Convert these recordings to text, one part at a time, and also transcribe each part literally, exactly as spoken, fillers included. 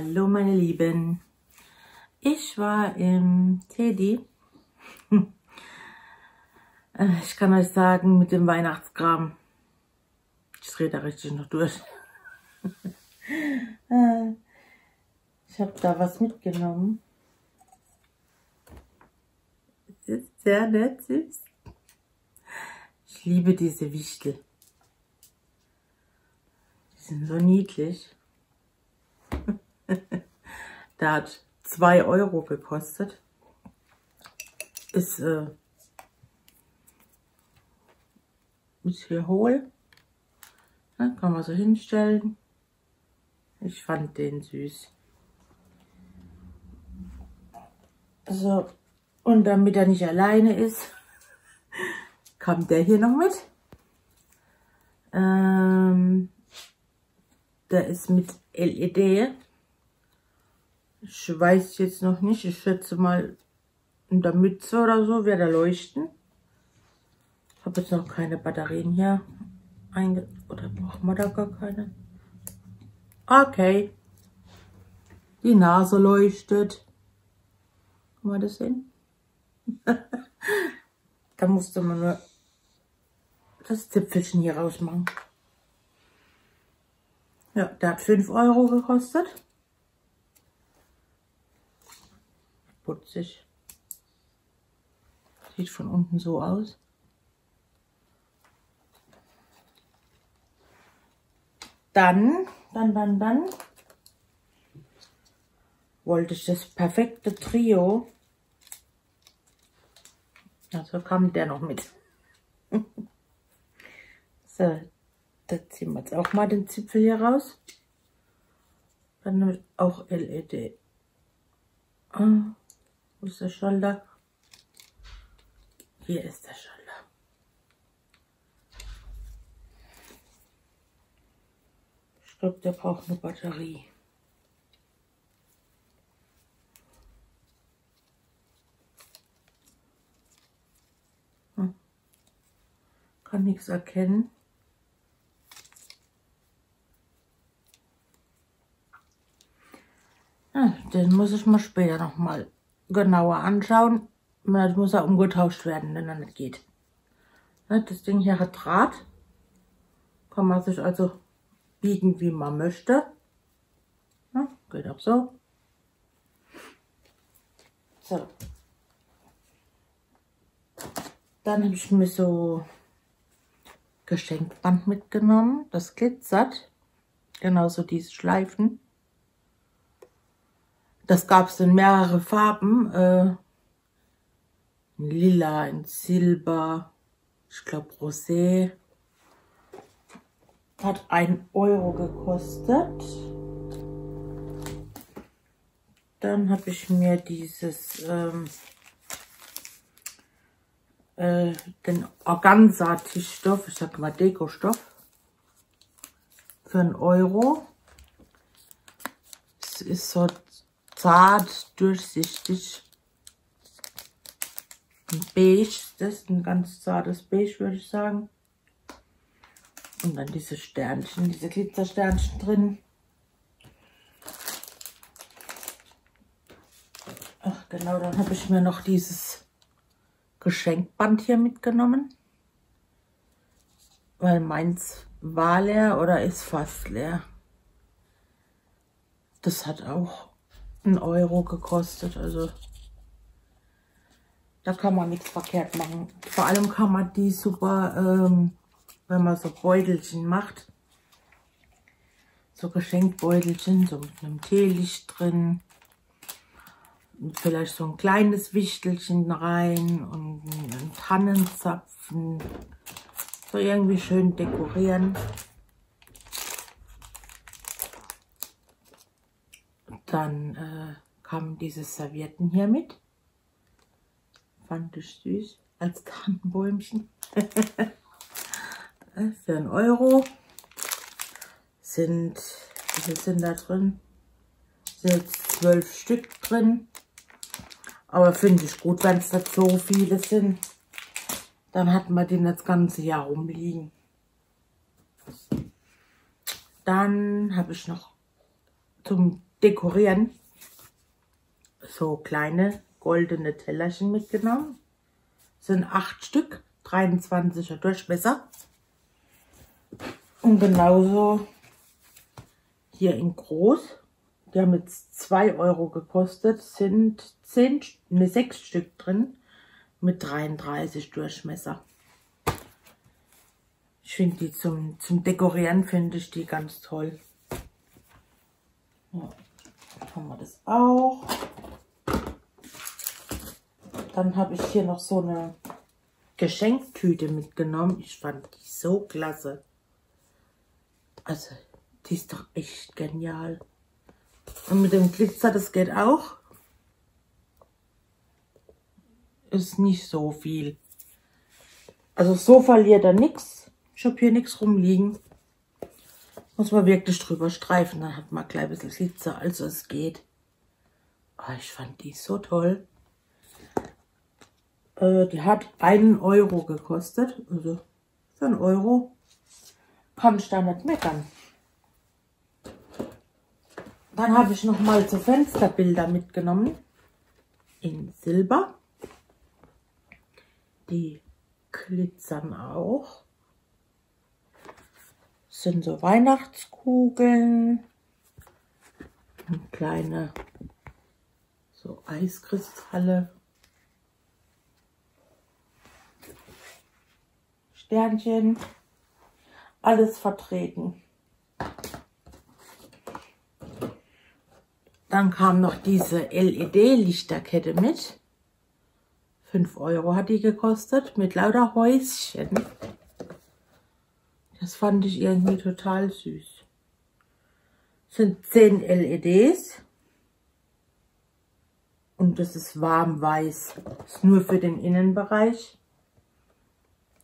Hallo meine Lieben, ich war im Tedi. Ich kann euch sagen, mit dem Weihnachtskram, ich drehe da richtig noch durch. Ich habe da was mitgenommen. Es ist sehr nett, süß. Ich liebe diese Wichtel. Die sind so niedlich. Da hat zwei Euro gekostet. Ist, äh, ist hier hohl. Ne, kann man so hinstellen. Ich fand den süß. So, und damit er nicht alleine ist, kam der hier noch mit. Ähm, der ist mit L E D. Ich weiß jetzt noch nicht, ich schätze mal in der Mütze oder so wird er leuchten. Ich habe jetzt noch keine Batterien hier einge... Oder brauchen wir da gar keine? Okay. Die Nase leuchtet. Kann man das sehen? Da musste man nur das Zipfelchen hier rausmachen. Ja, der hat fünf Euro gekostet. Putzig. Sieht von unten so aus. Dann, dann, dann, dann wollte ich das perfekte Trio. Also kam der noch mit. So, da ziehen wir jetzt auch mal den Zipfel hier raus. Dann nämlich auch L E D. Ah. Wo ist der Schalter? Hier ist der Schalter. Ich glaube, der braucht eine Batterie. Hm. Kann nichts erkennen. Ja, den muss ich mal später nochmal genauer anschauen. Das muss ja umgetauscht werden, wenn er nicht geht. Das Ding hier hat Draht. Kann man sich also biegen, wie man möchte. Ja, geht auch so. So. Dann habe ich mir so Geschenkband mitgenommen. Das glitzert. Genauso diese Schleifen. Das gab es in mehrere Farben, äh, in lila, in silber, ich glaube rosé. Hat ein Euro gekostet. Dann habe ich mir dieses, ähm, äh, den Organza-Tischstoff, ich sag mal Dekostoff, für ein Euro. Es ist so zart, durchsichtig, ein beige, das ist ein ganz zartes beige, würde ich sagen. Und dann diese Sternchen, diese Glitzersternchen drin. Ach genau, dann habe ich mir noch dieses Geschenkband hier mitgenommen, weil meins war leer oder ist fast leer. Das hat auch ein Euro gekostet, also da kann man nichts verkehrt machen. Vor allem kann man die super, ähm, wenn man so Beutelchen macht, so Geschenkbeutelchen, so mit einem Teelicht drin, und vielleicht so ein kleines Wichtelchen rein und einen Tannenzapfen, so irgendwie schön dekorieren. Dann äh, kamen diese Servietten hier mit. Fand ich süß. Als Tannenbäumchen. Für einen Euro. Sind, wie viel sind da drin? Sind jetzt zwölf Stück drin. Aber finde ich gut, wenn es nicht so viele sind. Dann hat man den das ganze Jahr rumliegen. Dann habe ich noch zum Dekorieren so kleine goldene Tellerchen mitgenommen. Das sind acht Stück, dreiundzwanziger Durchmesser. Und genauso hier in groß. Die haben jetzt zwei Euro gekostet, sind zehn, ne, sechs Stück drin mit dreiunddreißig Durchmesser. Ich finde die zum, zum Dekorieren, finde ich die ganz toll. Ja, dann haben wir das auch. Dann habe ich hier noch so eine Geschenktüte mitgenommen. Ich fand die so klasse. Also, die ist doch echt genial. Und mit dem Glitzer, das geht auch. Ist nicht so viel. Also so verliert er nichts. Ich habe hier nichts rumliegen. Muss man wirklich drüber streifen, dann hat man gleich ein bisschen Glitzer, also es geht. Oh, ich fand die so toll. Äh, die hat einen Euro gekostet. Also für einen Euro kann ich da nicht meckern. Dann habe ich noch mal so Fensterbilder mitgenommen in Silber. Die glitzern auch. Das sind so Weihnachtskugeln und kleine so Eiskristalle. Sternchen. Alles vertreten. Dann kam noch diese L E D-Lichterkette mit. fünf Euro hat die gekostet, mit lauter Häuschen. Das fand ich irgendwie total süß. Das sind zehn L E Ds. Und das ist warm weiß. Das ist nur für den Innenbereich.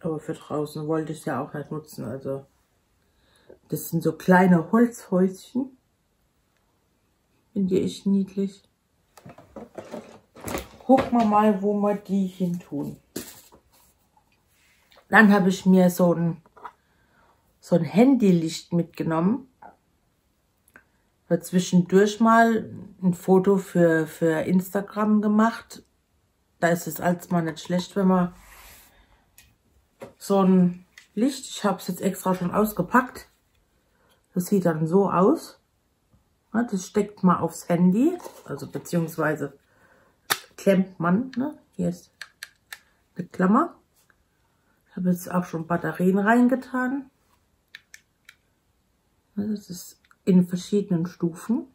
Aber für draußen wollte ich es ja auch nicht nutzen. Also das sind so kleine Holzhäuschen. Finde ich echt niedlich. Gucken wir mal, wo wir die hin tun. Dann habe ich mir so ein, so ein Handylicht mitgenommen. Habe zwischendurch mal ein Foto für, für Instagram gemacht. Da ist es als mal nicht schlecht, wenn man so ein Licht, ich habe es jetzt extra schon ausgepackt. Das sieht dann so aus. Das steckt man aufs Handy, also beziehungsweise klemmt man. Ne? Hier ist eine Klammer. Ich habe jetzt auch schon Batterien reingetan. Das ist in verschiedenen Stufen.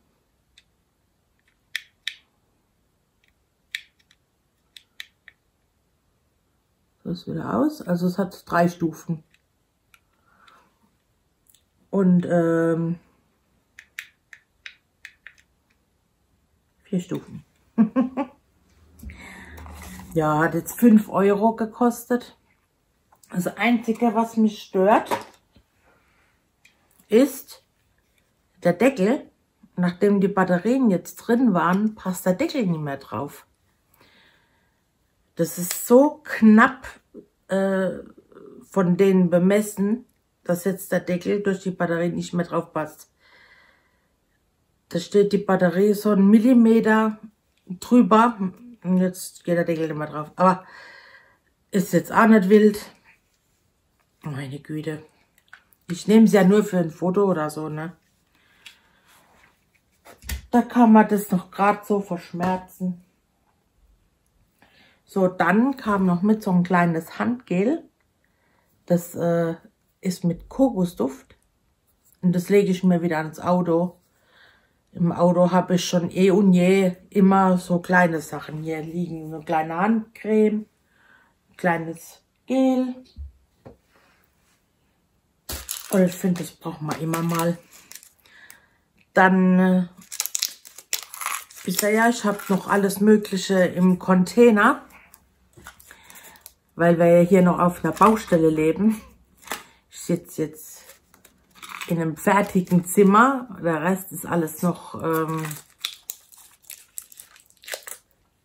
So ist wieder aus. Also es hat drei Stufen. Und ähm, vier Stufen. Ja, hat jetzt fünf Euro gekostet. Das Einzige, was mich stört, ist der Deckel. Nachdem die Batterien jetzt drin waren, passt der Deckel nicht mehr drauf. Das ist so knapp äh, von denen bemessen, dass jetzt der Deckel durch die Batterien nicht mehr drauf passt. Da steht die Batterie so einen Millimeter drüber. Und jetzt geht der Deckel immer drauf. Aber ist jetzt auch nicht wild. Meine Güte. Ich nehme es ja nur für ein Foto oder so, ne? Da kann man das noch gerade so verschmerzen. So, dann kam noch mit so ein kleines Handgel. Das äh, ist mit Kokosduft. Und das lege ich mir wieder ans Auto. Im Auto habe ich schon eh und je immer so kleine Sachen hier liegen. Eine kleine Handcreme, ein kleines Gel. Und ich finde, das braucht man immer mal. Dann, wisst ihr ja, ich habe noch alles Mögliche im Container. Weil wir ja hier noch auf einer Baustelle leben. Ich sitze jetzt in einem fertigen Zimmer. Der Rest ist alles noch ähm,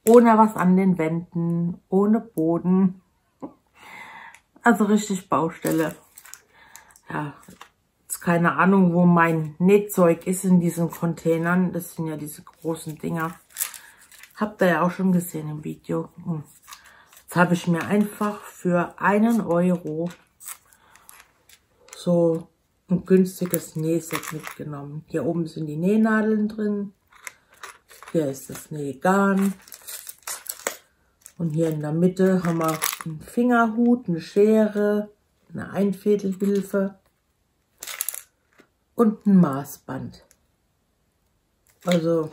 ohne was an den Wänden, ohne Boden. Also richtig Baustelle. Ja, jetzt keine Ahnung, wo mein Nähzeug ist in diesen Containern. Das sind ja diese großen Dinger. Habt ihr ja auch schon gesehen im Video. Jetzt habe ich mir einfach für einen Euro so ein günstiges Nähset mitgenommen. Hier oben sind die Nähnadeln drin. Hier ist das Nähgarn. Und hier in der Mitte haben wir einen Fingerhut, eine Schere, eine Einfädelhilfe und ein Maßband. Also,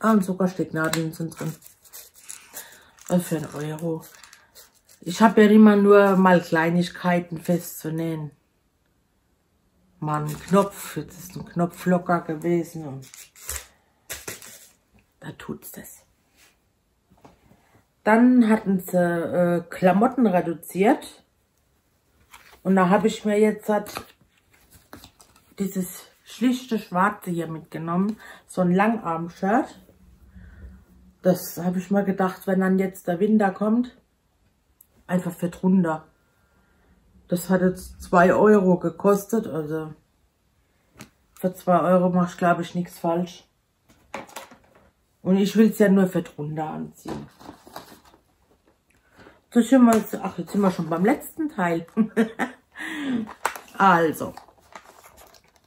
ah, und sogar Stecknadeln sind drin. Also für einen Euro. Ich habe ja immer nur mal Kleinigkeiten festzunähen. Mal einen Knopf, jetzt ist ein Knopf locker gewesen und da tut's das. Dann hatten sie äh, Klamotten reduziert. Und da habe ich mir jetzt halt dieses schlichte Schwarze hier mitgenommen. So ein Langarm-Shirt. Das habe ich mal gedacht, wenn dann jetzt der Winter kommt. Einfach für drunter. Das hat jetzt zwei Euro gekostet. Also für zwei Euro mache ich, glaube ich, nichts falsch. Und ich will es ja nur für drunter anziehen. So, sind wir jetzt, ach, jetzt sind wir schon beim letzten Teil. Also,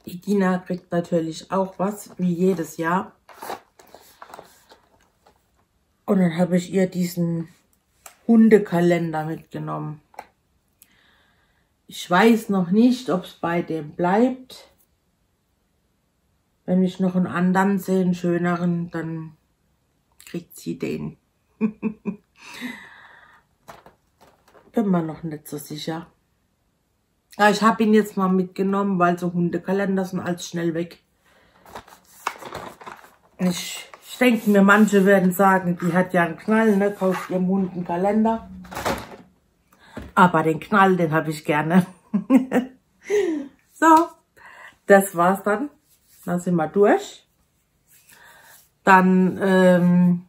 die Dina kriegt natürlich auch was, wie jedes Jahr. Und dann habe ich ihr diesen Hundekalender mitgenommen. Ich weiß noch nicht, ob es bei dem bleibt. Wenn ich noch einen anderen sehe, einen schöneren, dann kriegt sie den. Bin mir noch nicht so sicher. Ja, ich habe ihn jetzt mal mitgenommen, weil so Hundekalender sind alles schnell weg. Ich, ich denke mir, manche werden sagen, die hat ja einen Knall, ne, kauft ihrem Hund einen Kalender. Aber den Knall, den habe ich gerne. So, das war's dann. Dann sind wir durch. Dann, ähm,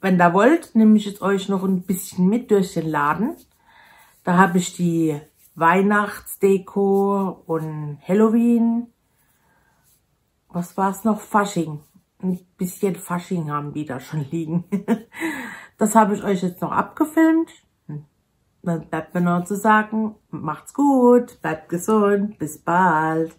wenn ihr wollt, nehme ich jetzt euch noch ein bisschen mit durch den Laden. Da habe ich die Weihnachtsdeko und Halloween. Was war es noch? Fasching. Ein bisschen Fasching haben die da schon liegen. Das habe ich euch jetzt noch abgefilmt. Dann bleibt mir noch zu sagen, macht's gut, bleibt gesund, bis bald.